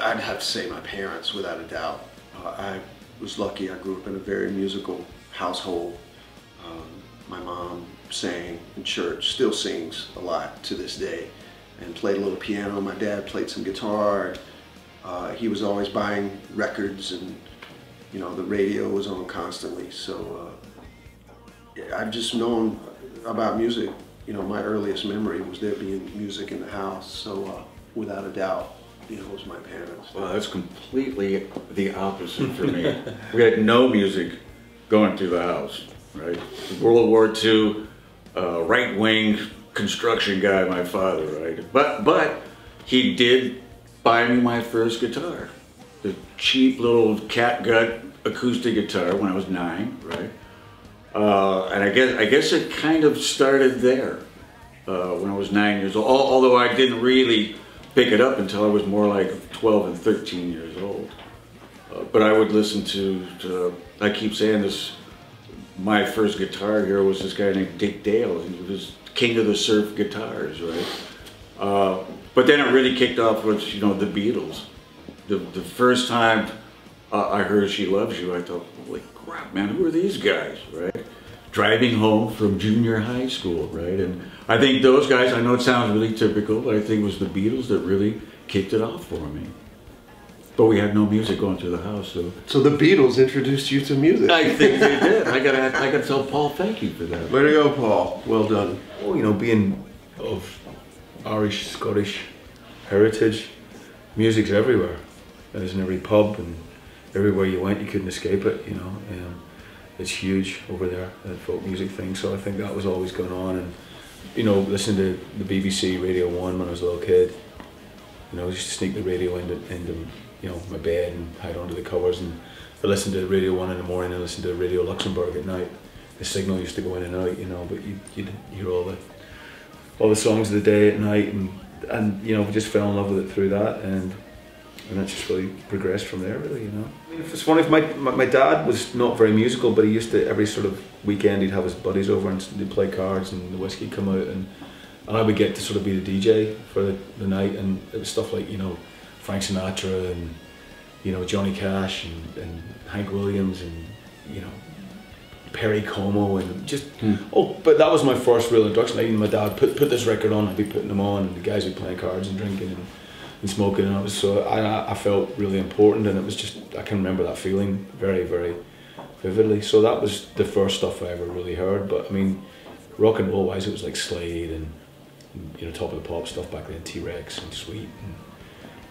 I'd have to say my parents, without a doubt. I was lucky. I grew up in a very musical household. My mom sang in church, still sings a lot to this day, and played a little piano. My dad played some guitar. He was always buying records, and you know, the radio was on constantly. So I've just known about music. You know, my earliest memory was there being music in the house. So without a doubt, you know, it was my parents. Well, that's completely the opposite for me. We had no music going through the house, right? World War II, right-wing construction guy, my father, right? But he did buy me my first guitar. The cheap little catgut acoustic guitar when I was 9, right? And I guess it kind of started there when I was 9 years old, although I didn't really pick it up until I was more like 12 and 13 years old. But I would listen to, I keep saying this, my first guitar hero was this guy named Dick Dale, and he was king of the surf guitars, right? But then it really kicked off with, you know, the Beatles. The first time I heard She Loves You, I thought, holy crap, man, who are these guys, right? Driving home from junior high school, right? And I think those guys, I know it sounds really typical, but I think it was the Beatles that really kicked it off for me. But we had no music going through the house, so. So the Beatles introduced you to music. I think they did. I gotta tell Paul thank you for that. Way to go, Paul. Well done. Well, you know, being of Irish, Scottish heritage, music's everywhere. It was in every pub and everywhere you went, you couldn't escape it, you know. It's huge over there, that folk music thing. So I think that was always going on. And you know, listening to the BBC Radio One when I was a little kid, you know, I used to sneak the radio into you know, my bed and hide under the covers. And I listened to Radio One in the morning and listened to Radio Luxembourg at night. The signal used to go in and out, you know, but you'd hear all the songs of the day at night, and you know, we just fell in love with it through that, and it just really progressed from there, really, you know. I mean, it's funny, if my dad was not very musical, but he used to, every sort of weekend, he'd have his buddies over and they'd play cards and the whiskey come out, and I would get to sort of be the DJ for the night, and it was stuff like, you know, Frank Sinatra and, you know, Johnny Cash and Hank Williams and, you know, Perry Como and just, oh, but that was my first real introduction. Like, even my dad, put this record on, I'd be putting them on, and the guys would be playing cards and drinking and smoking, and I felt really important, and it was just, I can remember that feeling very, very vividly. So that was the first stuff I ever really heard. But I mean, rock and roll wise, it was like Slade and you know, Top of the Pop stuff back then, T-Rex and Sweet,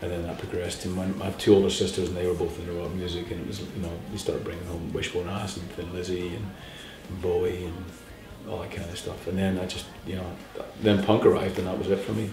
and then that progressed. And I have two older sisters, and they were both into rock music, and it was, you know, they started bringing home Wishbone Ash and Thin Lizzy and Bowie and all that kind of stuff. And then I just, you know, then punk arrived, and that was it for me.